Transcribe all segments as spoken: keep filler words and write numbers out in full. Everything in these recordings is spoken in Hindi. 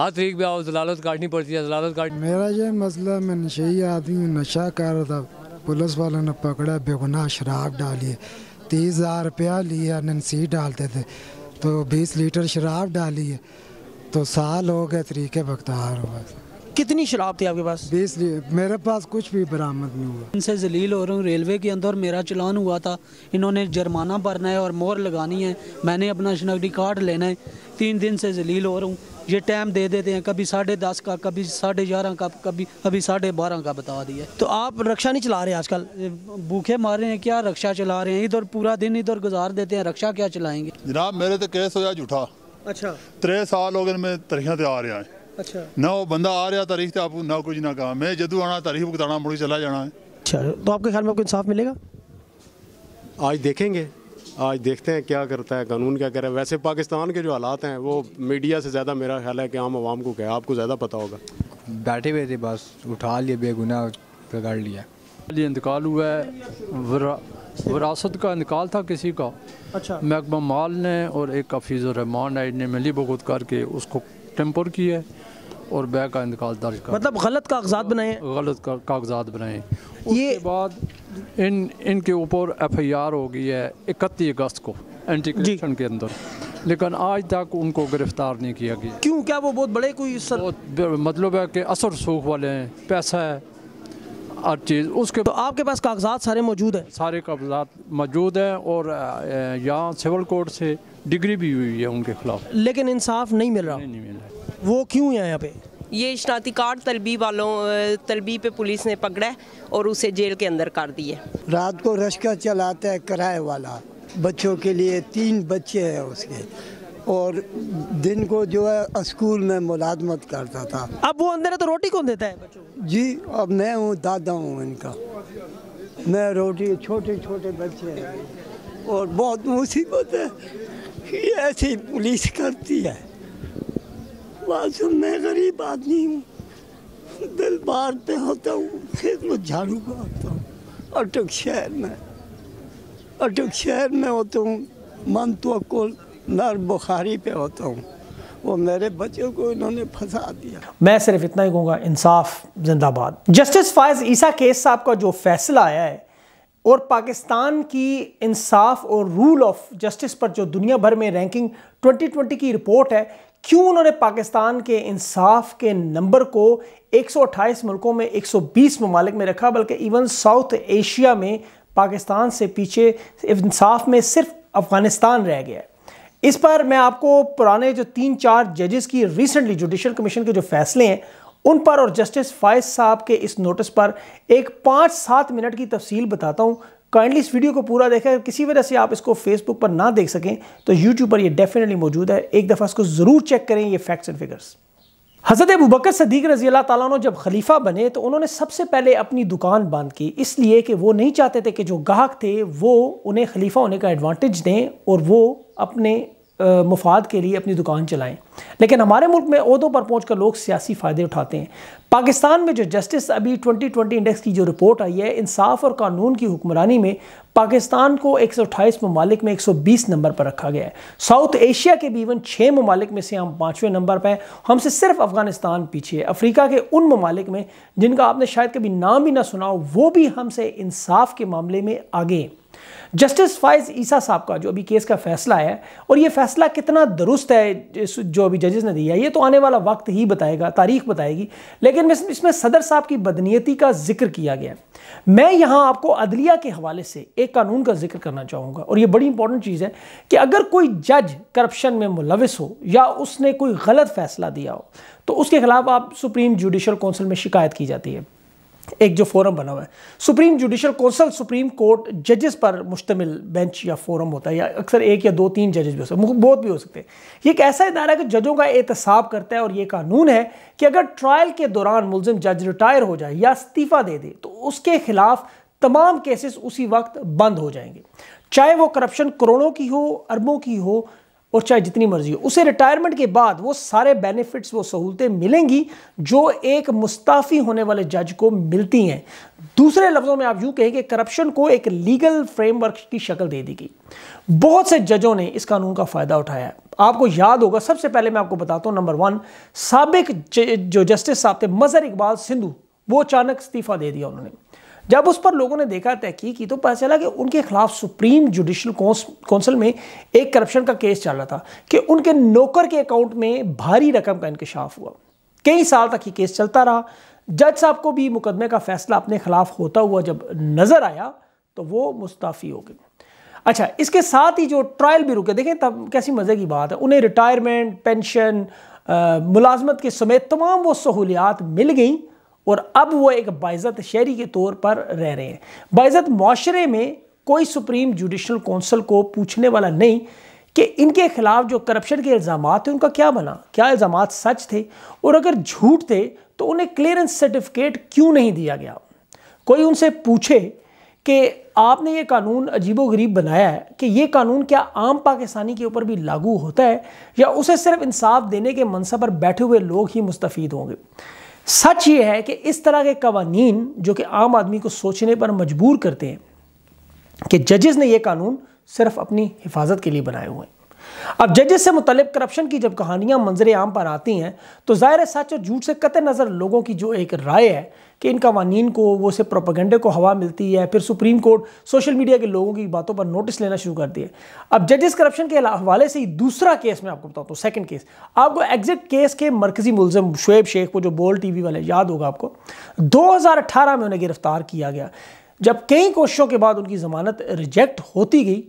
हर तरीक पे आओ जलालत काटनी पड़ती है, जलालत काट। मेरा ये मसला, मैं नशेई आदमी हूँ, नशा कर रहा था, पुलिस वालों ने पकड़ा, बेगुनाह शराब डाली, तीस हज़ार रुपया लिया, ननसी डालते थे तो बीस लीटर शराब डाली है, तो साल हो गए तरीके बख्तार हुआ। कितनी शराब थी आपके पास? बीस। मेरे पास कुछ भी बरामद नहीं हुआ। इनसे जलील हो रहा हूँ। रेलवे के अंदर मेरा चलान हुआ था, इन्होंने जुर्माना भरना है और मोहर लगानी है, मैंने अपना शनाख्ती कार्ड लेना है, तीन दिन से जलील हो रहा हूँ। ये टाइम दे देते हैं, कभी साढ़े दस का, कभी साढ़े ग्यारह का, कभी कभी साढ़े बारह का बता दिया। तो आप रक्षा नहीं चला रहे आजकल, भूखे मार रहे हैं, क्या रक्षा चला रहे हैं? इधर पूरा दिन इधर गुजार देते हैं, रक्षा क्या चलाएंगे? जनाब मेरे तो केस हो गया झूठा। अच्छा। त्रे साल हो गए मैं तरीक़ा से आ रहा है। अच्छा। ना वो बंदा आ रहा तारीख से, आपको ना कुछ ना कहा, मैं जदू आना तारीख बताना, मुड़ी चला जाना है। अच्छा, तो आपके ख्याल में आपको इंसाफ मिलेगा? आज देखेंगे, आज देखते हैं क्या करता है कानून, क्या करे। वैसे पाकिस्तान के जो हालात हैं वो मीडिया से ज़्यादा मेरा ख्याल है कि आम आवाम को क्या, आपको ज़्यादा पता होगा। बैठे हुए थे बस, उठा लिए, बेगुनाह पकड़ लिया। ये इंतकाल हुआ है, विरासत का इंतकाल था किसी का। अच्छा। महकमा माल ने और एक हफीज़ुर्रहमान नाइट ने मिली भगत करके उसको टेम्पर किया है और बे का इंतकाल दर्ज कर, मतलब गलत कागजात बनाए, गलत कागजात बनाए। उसके बाद इन इनके ऊपर एफ आई आर हो गई है इकतीस अगस्त को एंटी करप्शन के अंदर, लेकिन आज तक उनको गिरफ्तार नहीं किया गया। क्यों? क्या वो बहुत बड़े कोई सर... बहुत मतलब है कि असर सूख वाले हैं, पैसा है, हर चीज़ उसके। तो आपके पास कागजात सारे मौजूद हैं? सारे कागजात मौजूद हैं और यहाँ सिविल कोर्ट से डिग्री भी हुई है उनके खिलाफ, लेकिन इंसाफ नहीं मिल रहा। नहीं, नहीं मिल रहा। वो क्यों है यहाँ पे? ये शनाख्ती कार्ड तलबी वालों, तलबी पे पुलिस ने पकड़ा और उसे जेल के अंदर कर दिए। रात को रश्का चलाता है किराए वाला, बच्चों के लिए, तीन बच्चे हैं उसके, और दिन को जो है स्कूल में मुलाजमत करता था। अब वो अंदर है तो रोटी कौन देता है बच्चों? जी अब मैं हूँ, दादा हूँ इनका, मैं रोटी, छोटे छोटे बच्चे हैं और बहुत मुसीबत है, ये ऐसी पुलिस करती है। बस मैं गरीब आदमी हूँ, दिल बार पे होता हूँ, खेत में झाड़ू करता हूँ, अटक शहर में, अटक शहर में होता हूँ, मन तो अकोल नर बुखारी पे होता हूँ, वो मेरे बच्चों को इन्होंने फंसा दिया। मैं सिर्फ इतना ही कहूँगा, इंसाफ जिंदाबाद। जस्टिस फायज़ ईसा केस साहब का जो फैसला आया है और पाकिस्तान की इंसाफ और रूल ऑफ जस्टिस पर जो दुनिया भर में रैंकिंग ट्वेंटी ट्वेंटी की रिपोर्ट है, क्यों उन्होंने पाकिस्तान के इंसाफ के नंबर को एक सौ अट्ठाईस मुल्कों में एक सौ बीस ममालिक में रखा, बल्कि इवन साउथ एशिया में पाकिस्तान से पीछे इंसाफ में सिर्फ अफगानिस्तान रह गया है। इस पर मैं आपको पुराने जो तीन चार जजेस की रिसेंटली जुडिशल कमीशन के जो फैसले हैं उन पर और जस्टिस फायज़ साहब के इस नोटिस पर एक पाँच सात मिनट की तफसील बताता हूँ। काइंडली इस वीडियो को पूरा देखें। किसी वजह से आप इसको फेसबुक पर ना देख सकें तो यूट्यूब पर ये डेफिनेटली मौजूद है, एक दफ़ा इसको ज़रूर चेक करें। ये फैक्ट्स एंड फिगर्स। हज़रत अबू बकर सदीक़ रज़ी अल्लाह ताला अन्हु जब खलीफा बने तो उन्होंने सबसे पहले अपनी दुकान बंद की, इसलिए कि वो नहीं चाहते थे कि जो गाहक थे वो उन्हें खलीफा होने का एडवांटेज दें और वो अपने मुफाद के लिए अपनी दुकान चलाएं। लेकिन हमारे मुल्क में ओहदों पर पहुंचकर लोग सियासी फ़ायदे उठाते हैं। पाकिस्तान में जो जस्टिस अभी ट्वेंटी ट्वेंटी इंडेक्स की जो रिपोर्ट आई है, इंसाफ और कानून की हुक्मरानी में पाकिस्तान को एक सौ अट्ठाईस ममालिक में एक सौ बीस नंबर पर रखा गया है। साउथ एशिया के भी इवन छः ममालिक में से हम पाँचवें नंबर पर हैं, हमसे सिर्फ अफगानिस्तान पीछे है। अफ्रीका के उन ममालिक में जिनका आपने शायद कभी नाम भी ना सुना हो, वो भी हमसे इंसाफ के मामले में आगे। जस्टिस फायज़ ईसा साहब का जो अभी केस का फैसला है, और ये फैसला कितना दुरुस्त है जो अभी जजेस ने दिया है, ये तो आने वाला वक्त ही बताएगा, तारीख बताएगी। लेकिन इसमें सदर साहब की बदनीयती का जिक्र किया गया। मैं यहाँ आपको अदलिया के हवाले से एक कानून का जिक्र करना चाहूँगा, और ये बड़ी इंपॉर्टेंट चीज़ है कि अगर कोई जज करप्शन में मुलविस हो या उसने कोई गलत फैसला दिया हो तो उसके खिलाफ आप सुप्रीम जुडिशल कौंसिल में शिकायत की जाती है। एक जो फोरम बना हुआ है supreme judicial council, supreme court जजेस पर मुश्तमिल बेंच या फोरम होता है, या अक्सर एक या दो तीन जजेस भी हो सकते, बहुत भी हो सकते हैं। ये एक ऐसा इदारा है कि जजों का एहतसाब करता है, और ये कानून है कि अगर ट्रायल के दौरान मुलजिम जज रिटायर हो जाए या इस्तीफ़ा दे दे तो उसके खिलाफ तमाम केसेस उसी वक्त बंद हो जाएंगे, चाहे वो करप्शन करोड़ों की हो, अरबों की हो, और चाहे जितनी मर्जी हो। उसे रिटायरमेंट के बाद वो सारे बेनिफिट्स, वो सहूलतें मिलेंगी जो एक मुस्ताफ़ी होने वाले जज को मिलती हैं। दूसरे लफ्ज़ों में आप यूँ कहें कि करप्शन को एक लीगल फ्रेमवर्क की शक्ल दे दी गई। बहुत से जजों ने इस कानून का फ़ायदा उठाया। आपको याद होगा, सबसे पहले मैं आपको बताता हूँ, नंबर वन, साबिक जो जस्टिस साहब थे मजहर इकबाल सिंधु, वो अचानक इस्तीफा दे दिया उन्होंने। जब उस पर लोगों ने देखा, तहकीक की, तो पता चला कि उनके खिलाफ सुप्रीम जुडिशल काउंसिल में एक करप्शन का केस चल रहा था कि उनके नौकर के अकाउंट में भारी रकम का इंकशाफ हुआ। कई साल तक ये केस चलता रहा। जज साहब को भी मुकदमे का फैसला अपने खिलाफ होता हुआ जब नजर आया तो वो मुस्ताफी हो गए। अच्छा, इसके साथ ही जो ट्रायल भी रुके, देखें तब कैसी मजे की बात है, उन्हें रिटायरमेंट, पेंशन, मुलाजमत के समेत तमाम वो सहूलियात मिल गई और अब वो एक बाइज़त शहरी के तौर पर रह रहे हैं। बाइज़त माशरे में कोई सुप्रीम जुडिशल काउंसिल को पूछने वाला नहीं कि इनके खिलाफ जो करप्शन के इल्ज़ाम थे उनका क्या बना, क्या इल्ज़ाम सच थे और अगर झूठ थे तो उन्हें क्लियरेंस सर्टिफिकेट क्यों नहीं दिया गया। कोई उनसे पूछे कि आपने ये कानून अजीबोगरीब बनाया है कि ये कानून क्या आम पाकिस्तानी के ऊपर भी लागू होता है या उसे सिर्फ इंसाफ देने के मनसब पर बैठे हुए लोग ही मुस्तफ़ीद होंगे। सच ये है कि इस तरह के कवानीन जो कि आम आदमी को सोचने पर मजबूर करते हैं कि जजेस ने यह कानून सिर्फ अपनी हिफाजत के लिए बनाए हुए हैं। अब जजेस से मुतल्लिक करप्शन की जब कहानियां मंजर आम पर आती हैं तो ज़ाहिर है सच और झूठ से कतई नज़र लोगों की जो एक राय है कि इन कवानीन को, वो से प्रोपेगेंडे को हवा मिलती है। फिर सुप्रीम कोर्ट सोशल मीडिया के लोगों की बातों पर नोटिस लेना शुरू करती है। अब जजेस करप्शन के हवाले से ही दूसरा केस मैं आपको बताता हूँ, सेकंड केस। आपको एग्जिट केस के मरकजी मुलजम शुएब शेख को, जो बोल टी वी वाले, याद होगा आपको, दो हज़ार अठारह में उन्हें गिरफ्तार किया गया। जब कई कोशिशों के बाद उनकी ज़मानत रिजेक्ट होती गई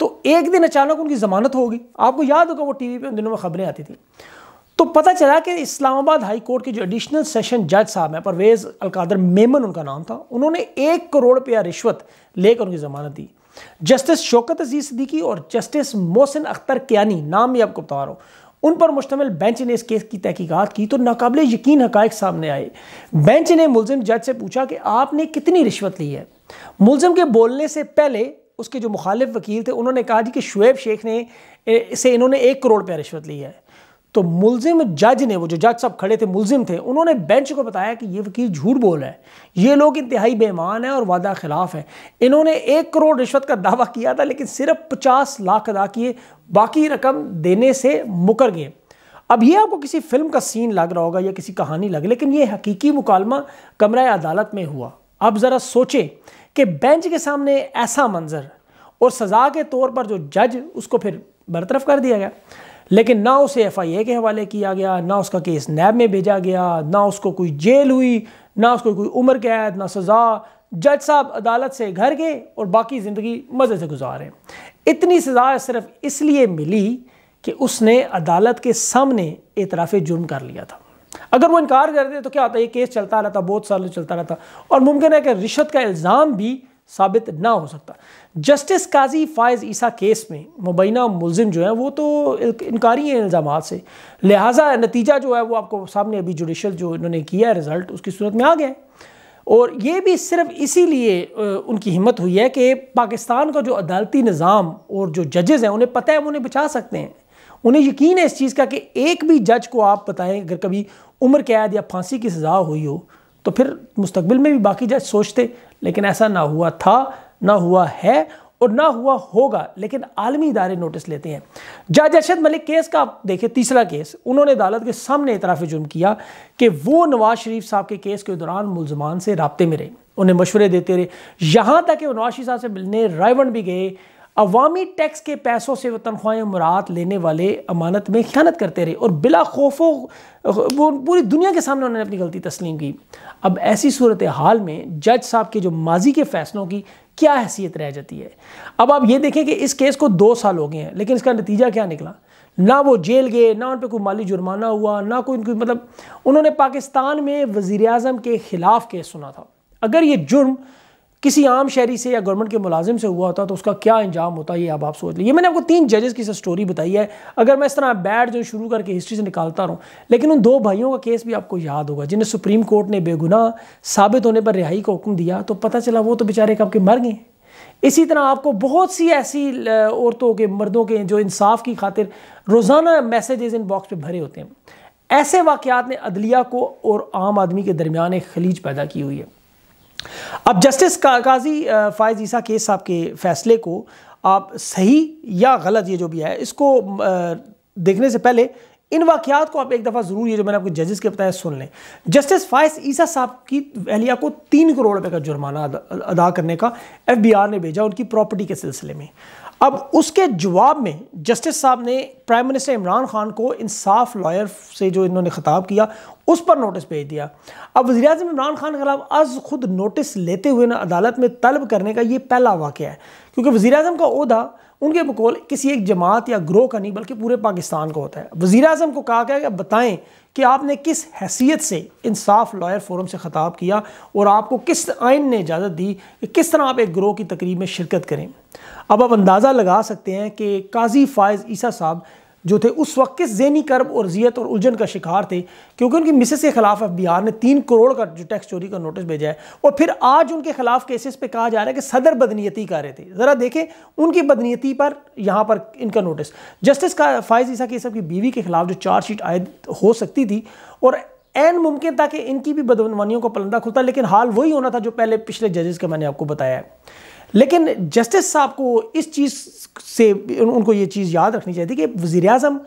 तो एक दिन अचानक उनकी ज़मानत हो गई। आपको याद होगा वो टीवी पे उन दिनों में खबरें आती थी। तो पता चला कि इस्लामाबाद हाई कोर्ट के जो एडिशनल सेशन जज साहब हैं, परवेज़ अलकादर मेमन उनका नाम था, उन्होंने एक करोड़ रुपया रिश्वत लेकर उनकी ज़मानत दी। जस्टिस शौकत अजीज सिद्दीकी और जस्टिस मोहसिन अख्तर कियानी, नाम भी आपको बता रहा हूँ, उन पर मुश्तमिल बेंच ने इस केस की तहकीकात की तो नाकाबिल यकीन हकायक सामने आए। बेंच ने मुलजिम जज से पूछा कि आपने कितनी रिश्वत ली है। मुलजिम के बोलने से पहले उसके जो मुखालिफ वकील थे उन्होंने कहा जी कि शुएब शेख ने से इन्होंने एक करोड़ रुपया रिश्वत ली है। तो मुलजिम जज ने, वो जो जज साहब खड़े थे मुलजिम थे, उन्होंने बेंच को बताया कि ये वकील झूठ बोल रहा है, ये लोग इंतहाई बेईमान हैं और वादा खिलाफ हैं। इन्होंने एक करोड़ रिश्वत का दावा किया था लेकिन सिर्फ पचास लाख अदा किए, बाकी रकम देने से मुकर गए। अब ये आपको किसी फिल्म का सीन लग रहा होगा या किसी कहानी लगे, लेकिन ये हकीकी मुकालमा कमरा अदालत में हुआ। अब ज़रा सोचें कि बेंच के सामने ऐसा मंजर और सज़ा के तौर पर जो जज, उसको फिर बरतरफ कर दिया गया, लेकिन ना उसे एफ आई ए के हवाले किया गया, ना उसका केस नैब में भेजा गया, ना उसको कोई जेल हुई, ना उसको कोई उम्र कैद, ना सज़ा। जज साहब अदालत से घर गए और बाकी ज़िंदगी मज़े से गुजारे। इतनी सज़ा सिर्फ इसलिए मिली कि उसने अदालत के सामने एतराफ़ जुर्म कर लिया था। अगर वो इनकार कर दे तो क्या होता है, ये केस चलता रहता, बहुत सालों चलता रहता और मुमकिन है कि रिश्वत का इल्ज़ाम भी साबित ना हो सकता। जस्टिस काजी फायज़ ईसा केस में मुबैना मुलजिम जो है वो तो इनकारी है इल्ज़ाम से, लिहाजा नतीजा जो है वो आपको सामने अभी जुडिशल जो इन्होंने किया है रिज़ल्ट उसकी सूरत में आ गया है। और ये भी सिर्फ इसीलिए उनकी हिम्मत हुई है कि पाकिस्तान का जो अदालती निज़ाम और जो जजेस हैं उन्हें पता है वो उन्हें बचा सकते हैं। उन्हें यकीन है इस चीज़ का कि एक भी जज को आप बताएं अगर कभी उम्र कैद या फांसी की सज़ा हुई हो तो फिर मुस्तकबिल में भी बाकी जज सोचते, लेकिन ऐसा ना हुआ था, ना हुआ है और ना हुआ होगा। लेकिन आलमी इदारे नोटिस लेते हैं। जज अरशद मलिक केस का आप देखें, तीसरा केस, उन्होंने अदालत के सामने इतराफ़ जुर्म किया कि वो नवाज शरीफ साहब के केस के दौरान मुलजमान से रबते में रहे, उन्हें मशवरे देते रहे, यहाँ तक कि नवाज शरीफ साहब से मिलने रायवन भी गए। अवामी टैक्स के पैसों से वो तनख्वाहें मुराद लेने वाले अमानत में ख़यानत करते रहे और बिला खौफो वो पूरी दुनिया के सामने उन्होंने अपनी गलती तस्लीम की। अब ऐसी सूरत हाल में जज साहब के जो माजी के फैसलों की क्या हैसियत रह जाती है। अब आप ये देखें कि इस केस को दो साल हो गए हैं लेकिन इसका नतीजा क्या निकला, ना वो जेल गए, ना उन पर कोई माली जुर्माना हुआ, ना कोई उनकी, मतलब उन्होंने पाकिस्तान में वज़ीर आज़म के ख़िलाफ़ केस सुना था। अगर ये जुर्म किसी आम शहरी से या गवर्नमेंट के मुलाजिम से हुआ होता तो उसका क्या इंजाम होता, ये अब आप सोच लीजिए। मैंने आपको तीन जजेस की स्टोरी बताई है। अगर मैं इस तरह बैठ जो शुरू करके हिस्ट्री से निकालता रहूँ, लेकिन उन दो भाइयों का केस भी आपको याद होगा जिन्हें सुप्रीम कोर्ट ने बेगुनाह साबित होने पर रिहाई का हुक्म दिया तो पता चला वो तो बेचारे कब के मर गए। इसी तरह आपको बहुत सी ऐसी औरतों के, मर्दों के जो इंसाफ की खातिर रोज़ाना मैसेजेस इनबॉक्स पर भरे होते हैं। ऐसे वाक़यात ने अदलिया को और आम आदमी के दरमियान एक खलीज पैदा की हुई है। अब जस्टिस काजी फायज़ ईसा केस साहब के फैसले को आप सही या गलत, ये जो भी है, इसको देखने से पहले इन वाकयात को आप एक दफ़ा ज़रूर, ये जो मैंने आपको जजेस के बताया, सुन लें। जस्टिस फाइज ईसा साहब की अहलिया को तीन करोड़ रुपए का जुर्माना अदा करने का एफ बी आर ने भेजा उनकी प्रॉपर्टी के सिलसिले में। अब उसके जवाब में जस्टिस साहब ने प्राइम मिनिस्टर इमरान खान को इंसाफ लॉयर से जो इन्होंने खिताब किया उस पर नोटिस भेज दिया। अब वज़ीर-ए-आज़म इमरान खान के खिलाफ आज खुद नोटिस लेते हुए ना अदालत में तलब करने का ये पहला वाक़या है, क्योंकि वज़ीर-ए-आज़म का ओहदा उनके बकौल किसी एक जमात या ग्रोह का नहीं बल्कि पूरे पाकिस्तान का होता है। वज़ीर-ए-आज़म को कहा गया कि बताएं कि आपने किस हैसियत से इंसाफ लॉयर फोरम से ख़िताब किया और आपको किस आइन ने इजाज़त दी कि किस तरह आप एक ग्रोह की तकरीब में शिरकत करें। अब आप अंदाज़ा लगा सकते हैं कि काजी फाइज़ ईसा साहब जो थे उस वक्त किस ज़हनी कर्ब और जियत और उलझन का शिकार थे, क्योंकि उनकी मिसेस के खिलाफ एफ बी आर ने तीन करोड़ का जो टैक्स चोरी का नोटिस भेजा है और फिर आज उनके खिलाफ केसेस पे कहा जा रहा है कि सदर बदनीयती कर रहे थे। ज़रा देखें उनकी बदनीयती पर यहाँ पर इनका नोटिस। जस्टिस का फाइज़ ईसा के सब की बीवी के खिलाफ जो चार्जशीट आयद हो सकती थी और एन मुमकिन था कि इनकी भी बदनवानियों का पलंदा खुलता, लेकिन हाल वही होना था जो पहले पिछले जजेस का मैंने आपको बताया है। लेकिन जस्टिस साहब को इस चीज़ से उनको ये चीज़ याद रखनी चाहिए थी कि वज़ीर-ए-आज़म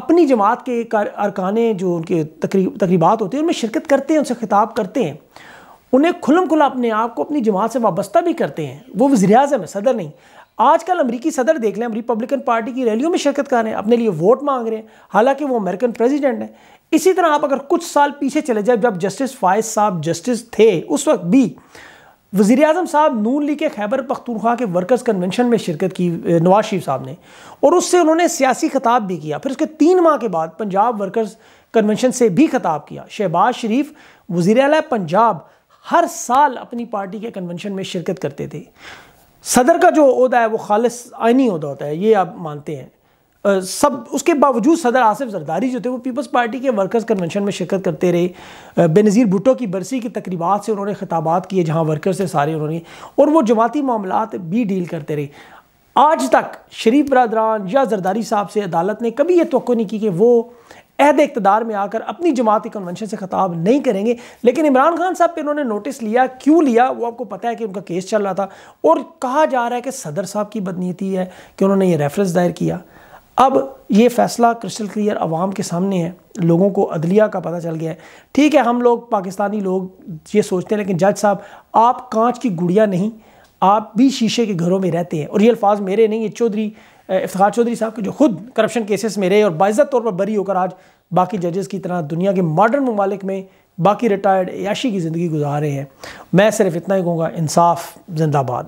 अपनी जमात के अरकाने जो उनके तकरीब तकरीबात होती हैं उनमें शिरकत करते हैं, उनसे खिताब करते हैं, उन्हें खुलम खुला अपने आप को अपनी जमात से वाबस्ता भी करते हैं। वो वज़ीर-ए-आज़म है, सदर नहीं। आजकल अमेरिकी सदर देख लें, रिपब्लिकन पार्टी की रैलियों में शिरकत कर रहे हैं, अपने लिए वोट मांग रहे हैं, हालांकि वो अमेरिकन प्रेसिडेंट हैं। इसी तरह आप अगर कुछ साल पीछे चले जाए, जब जस्टिस फाइज़ साहब जस्टिस थे, उस वक्त भी वज़ीर-ए-आज़म साहब नून लीग के खैबर पख्तूनख्वा के वर्कर्स कन्वेंशन में शिरकत की नवाज शरीफ साहब ने, और उससे उन्होंने सियासी खिताब भी किया। फिर उसके तीन माह के बाद पंजाब वर्कर्स कन्वेंशन से भी खिताब किया। शहबाज शरीफ वज़ीर-ए-आला पंजाब हर साल अपनी पार्टी के कन्वेंशन में शिरकत करते थे। सदर का जो ओहदा है वो खालिस आइनी ओहदा होता है, ये आप मानते हैं सब। उसके बावजूद सदर आसिफ जरदारी जो थे वो पीपल्स पार्टी के वर्कर्स कन्वेंशन में शिरकत करते रहे। बेनज़ीर भुट्टो की बरसी की तकरीबात से उन्होंने खिताबात किए जहाँ वर्कर्स से सारे उन्होंने, और वो जमाती मामलात भी डील करते रहे। आज तक शरीफ बरदरान या जरदारी साहब से अदालत ने कभी ये तवक्को नहीं की कि वो अहद इक़्तिदार में आकर अपनी जमाती कन्वेंशन से खिताब नहीं करेंगे। लेकिन इमरान खान साहब पे उन्होंने नोटिस लिया, क्यों लिया वो आपको पता है कि उनका केस चल रहा था और कहा जा रहा है कि सदर साहब की बदनीयती है कि उन्होंने ये रेफरेंस दायर किया। अब ये फैसला क्रिस्टल क्लियर आवाम के सामने है, लोगों को अदलिया का पता चल गया है। ठीक है, हम लोग पाकिस्तानी लोग ये सोचते हैं, लेकिन जज साहब आप कांच की गुड़िया नहीं, आप भी शीशे के घरों में रहते हैं। और ये अल्फाज मेरे नहीं, ये चौधरी इफ्तिखार चौधरी साहब के जो खुद करप्शन केसेस में रहे और बाइज़्ज़त तौर पर बरी होकर आज बाकी जजेस की तरह दुनिया के मॉडर्न ममालिक में बाकी रिटायर्ड याशी की ज़िंदगी गुजार रहे हैं। मैं सिर्फ इतना ही कहूँगा, इंसाफ जिंदाबाद।